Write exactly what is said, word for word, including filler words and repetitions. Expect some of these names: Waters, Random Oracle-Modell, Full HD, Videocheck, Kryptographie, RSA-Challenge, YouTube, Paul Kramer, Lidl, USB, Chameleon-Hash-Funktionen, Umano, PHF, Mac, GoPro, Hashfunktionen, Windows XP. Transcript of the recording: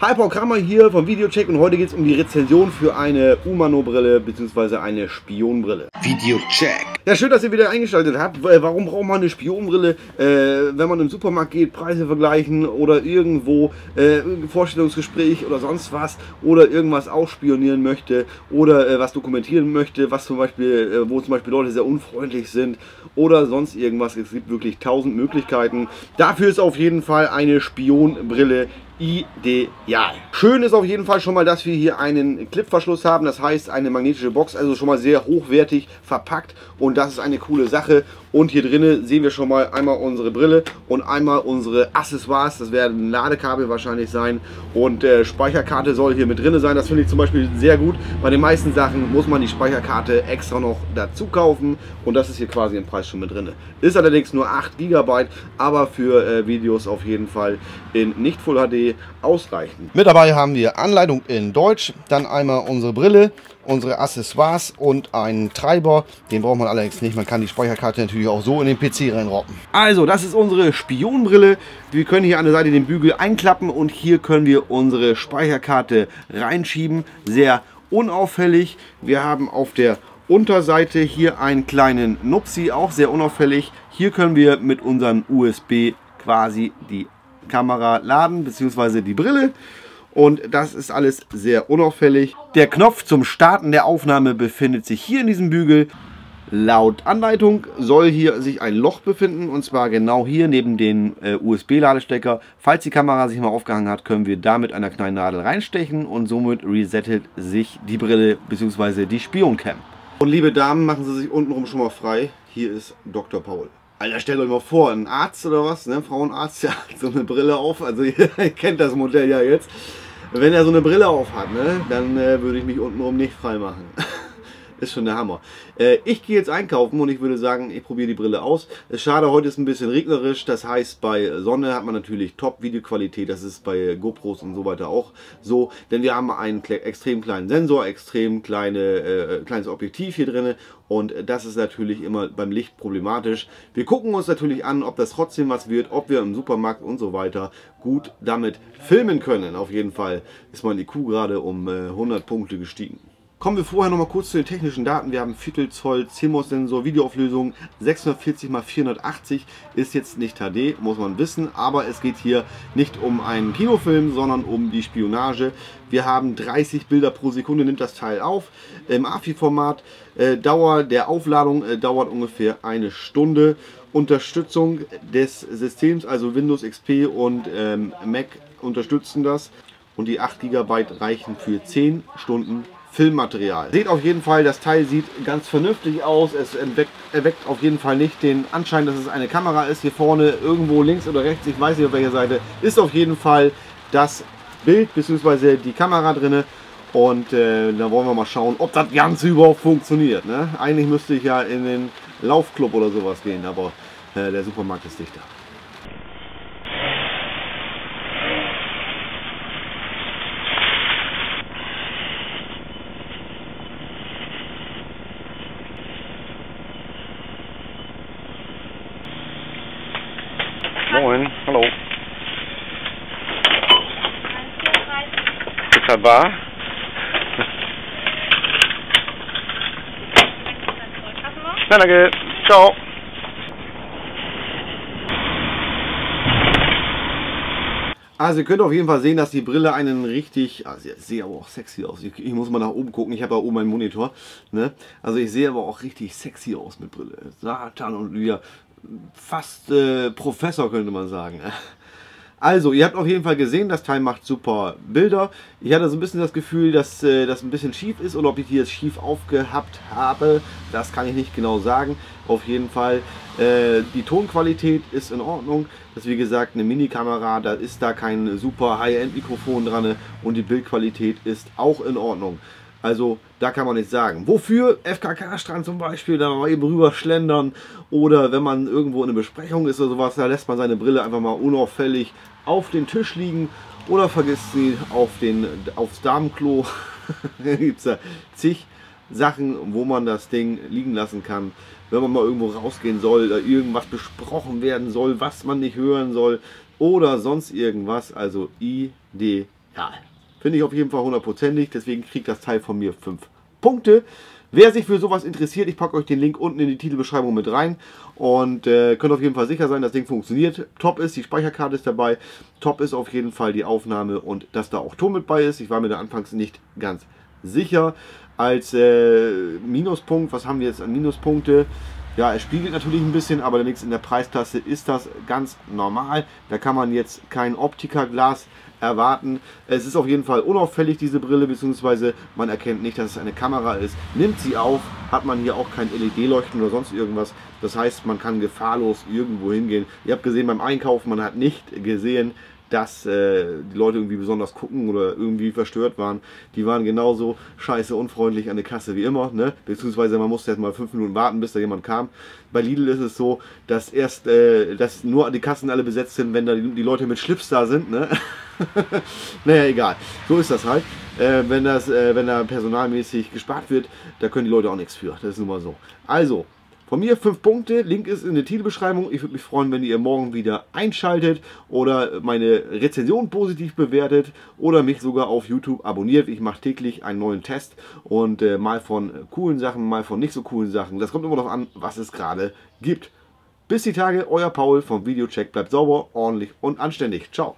Hi, Paul Kramer hier vom Videocheck und heute geht es um die Rezension für eine Umano-Brille bzw. eine Spionbrille. Videocheck. Ja, schön, dass ihr wieder eingeschaltet habt. Warum braucht man eine Spionbrille, äh, wenn man im Supermarkt geht, Preise vergleichen oder irgendwo äh, ein Vorstellungsgespräch oder sonst was oder irgendwas ausspionieren möchte oder äh, was dokumentieren möchte, was zum Beispiel, äh, wo zum Beispiel Leute sehr unfreundlich sind oder sonst irgendwas. Es gibt wirklich tausend Möglichkeiten. Dafür ist auf jeden Fall eine Spionbrille ideal. Schön ist auf jeden Fall schon mal, dass wir hier einen Clipverschluss haben, das heißt eine magnetische Box, also schon mal sehr hochwertig verpackt und das ist eine coole Sache. Und hier drinnen sehen wir schon mal einmal unsere Brille und einmal unsere Accessoires, das werden Ladekabel wahrscheinlich sein und äh, Speicherkarte soll hier mit drin sein, das finde ich zum Beispiel sehr gut. Bei den meisten Sachen muss man die Speicherkarte extra noch dazu kaufen und das ist hier quasi im Preis schon mit drin. Ist allerdings nur acht Gigabyte, aber für äh, Videos auf jeden Fall in nicht Full H D ausreichen. Mit dabei haben wir Anleitung in Deutsch, dann einmal unsere Brille, unsere Accessoires und einen Treiber. Den braucht man allerdings nicht, man kann die Speicherkarte natürlich auch so in den P C reinroppen. Also das ist unsere Spionbrille. Wir können hier an der Seite den Bügel einklappen und hier können wir unsere Speicherkarte reinschieben. Sehr unauffällig. Wir haben auf der Unterseite hier einen kleinen Nupsi, auch sehr unauffällig. Hier können wir mit unserem U S B quasi die Kamera laden bzw. die Brille und das ist alles sehr unauffällig. Der Knopf zum Starten der Aufnahme befindet sich hier in diesem Bügel. Laut Anleitung soll hier sich ein Loch befinden und zwar genau hier neben den äh, U S B-Ladestecker. Falls die Kamera sich mal aufgehangen hat, können wir da mit einer kleinen Nadel reinstechen und somit resettet sich die Brille bzw. die Spioncam. Und liebe Damen, machen Sie sich untenrum schon mal frei. Hier ist Doktor Paul. Alter, stellt euch mal vor, ein Arzt oder was, ne, Frauenarzt, ja, so eine Brille auf, also ihr kennt das Modell ja jetzt. Wenn er so eine Brille auf hat, ne, dann äh, würde ich mich untenrum nicht frei machen. Ist schon der Hammer. Äh, ich gehe jetzt einkaufen und ich würde sagen, ich probiere die Brille aus. Schade, heute ist ein bisschen regnerisch, das heißt, bei Sonne hat man natürlich Top-Videoqualität, das ist bei GoPros und so weiter auch so, denn wir haben einen extrem kleinen Sensor, extrem kleine, äh, kleines Objektiv hier drin und das ist natürlich immer beim Licht problematisch. Wir gucken uns natürlich an, ob das trotzdem was wird, ob wir im Supermarkt und so weiter gut damit filmen können. Auf jeden Fall ist mein I Q gerade um äh, hundert Punkte gestiegen. Kommen wir vorher noch mal kurz zu den technischen Daten. Wir haben Viertel Zoll C MOS-Sensor, Videoauflösung sechshundertvierzig mal vierhundertachtzig, ist jetzt nicht H D, muss man wissen, aber es geht hier nicht um einen Kinofilm, sondern um die Spionage. Wir haben dreißig Bilder pro Sekunde, nimmt das Teil auf, im A F I-Format. Dauer der Aufladung dauert ungefähr eine Stunde. Unterstützung des Systems, also Windows X P und ähm, Mac unterstützen das. Und die acht Gigabyte reichen für zehn Stunden Filmmaterial. Seht auf jeden Fall, das Teil sieht ganz vernünftig aus. Es erweckt, erweckt auf jeden Fall nicht den Anschein, dass es eine Kamera ist. Hier vorne irgendwo links oder rechts, ich weiß nicht auf welcher Seite, ist auf jeden Fall das Bild bzw. die Kamera drin. Und äh, da wollen wir mal schauen, ob das Ganze überhaupt funktioniert. Ne? Eigentlich müsste ich ja in den Laufclub oder sowas gehen, aber äh, der Supermarkt ist dichter. Moin, hallo. Ist wahr? Nein, danke. Ciao. Also ihr könnt auf jeden Fall sehen, dass die Brille einen richtig, also ich sehe aber auch sexy aus, ich, ich muss mal nach oben gucken, ich habe ja oben meinen Monitor, ne? Also ich sehe aber auch richtig sexy aus mit Brille, Satan und Lydia, fast äh, Professor könnte man sagen. Also ihr habt auf jeden Fall gesehen, das Teil macht super Bilder. Ich hatte so ein bisschen das Gefühl, dass äh, das ein bisschen schief ist oder ob ich die jetzt schief aufgehabt habe, das kann ich nicht genau sagen. Auf jeden Fall, äh, die Tonqualität ist in Ordnung. Das ist wie gesagt eine Mini-Kamera, da ist da kein super High-End-Mikrofon dran und die Bildqualität ist auch in Ordnung. Also da kann man nichts sagen. Wofür F K K-Strand zum Beispiel, da mal eben rüber schlendern oder wenn man irgendwo in einer Besprechung ist oder sowas, da lässt man seine Brille einfach mal unauffällig auf den Tisch liegen oder vergisst sie auf den, aufs Damenklo. Da gibt es ja zig Sachen, wo man das Ding liegen lassen kann, wenn man mal irgendwo rausgehen soll, da irgendwas besprochen werden soll, was man nicht hören soll oder sonst irgendwas. Also ideal. Ja, finde ich auf jeden Fall hundertprozentig. Deswegen kriegt das Teil von mir fünf Punkte. Wer sich für sowas interessiert, ich packe euch den Link unten in die Titelbeschreibung mit rein. Und äh, könnt auf jeden Fall sicher sein, das Ding funktioniert. Top ist, die Speicherkarte ist dabei. Top ist auf jeden Fall die Aufnahme und dass da auch Ton mit bei ist. Ich war mir da anfangs nicht ganz sicher. Als äh, Minuspunkt, was haben wir jetzt an Minuspunkte? Ja, es spiegelt natürlich ein bisschen, aber allerdings in der Preisklasse ist das ganz normal. Da kann man jetzt kein Optikerglas erwarten. Es ist auf jeden Fall unauffällig, diese Brille, beziehungsweise man erkennt nicht, dass es eine Kamera ist. Nimmt sie auf, hat man hier auch kein L E D-Leuchten oder sonst irgendwas. Das heißt, man kann gefahrlos irgendwo hingehen. Ihr habt gesehen beim Einkaufen, man hat nicht gesehen, dass äh, die Leute irgendwie besonders gucken oder irgendwie verstört waren. Die waren genauso scheiße unfreundlich an der Kasse wie immer, ne? Beziehungsweise man musste erst mal fünf Minuten warten, bis da jemand kam. Bei Lidl ist es so, dass erst, äh, dass nur die Kassen alle besetzt sind, wenn da die, die Leute mit Schlips da sind, ne? Naja, egal. So ist das halt. Äh, wenn, das, äh, wenn da personalmäßig gespart wird, da können die Leute auch nichts für. Das ist nun mal so. Also, von mir fünf Punkte, Link ist in der Titelbeschreibung. Ich würde mich freuen, wenn ihr morgen wieder einschaltet oder meine Rezension positiv bewertet oder mich sogar auf YouTube abonniert. Ich mache täglich einen neuen Test und äh, mal von coolen Sachen, mal von nicht so coolen Sachen. Das kommt immer darauf an, was es gerade gibt. Bis die Tage, euer Paul vom Videocheck. Bleibt sauber, ordentlich und anständig. Ciao.